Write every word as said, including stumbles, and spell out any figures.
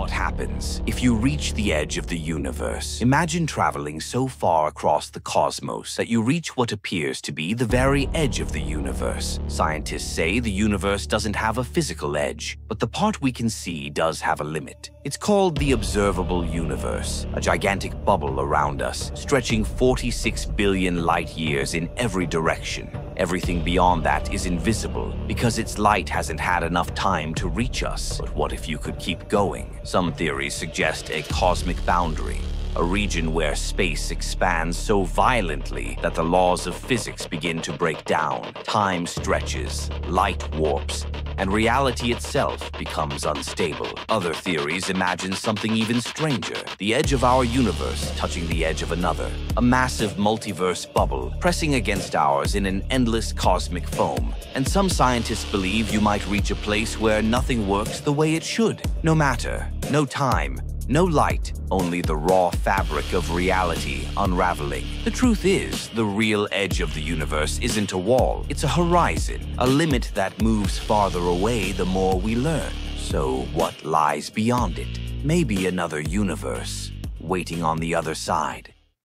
what happens if you reach the edge of the universe. Imagine traveling so far across the cosmos that you reach what appears to be the very edge of the universe. Scientists say the universe doesn't have a physical edge, but the part we can see does have a limit. It's called the observable universe, a gigantic bubble around us, stretching forty-six billion light years in every direction. Everything beyond that is invisible because its light hasn't had enough time to reach us. But what if you could keep going? Some theories suggest a cosmic boundary, a region where space expands so violently that the laws of physics begin to break down, time stretches, light warps, and reality itself becomes unstable. Other theories imagine something even stranger, the edge of our universe touching the edge of another, a massive multiverse bubble pressing against ours in an endless cosmic foam. And some scientists believe you might reach a place where nothing works the way it should. No matter, no time, no light, only the raw fabric of reality unraveling. The truth is, the real edge of the universe isn't a wall, it's a horizon, a limit that moves farther away the more we learn. So what lies beyond it? Maybe another universe waiting on the other side.